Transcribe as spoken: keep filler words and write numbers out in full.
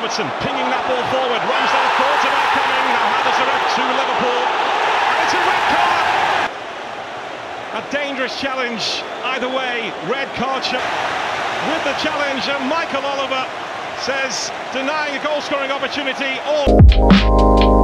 Robertson pinging that ball forward, runs that quarterback coming, now handles it up to Liverpool, and it's a red card! A dangerous challenge, either way, red card with the challenge, and Michael Oliver says denying a goal scoring opportunity all...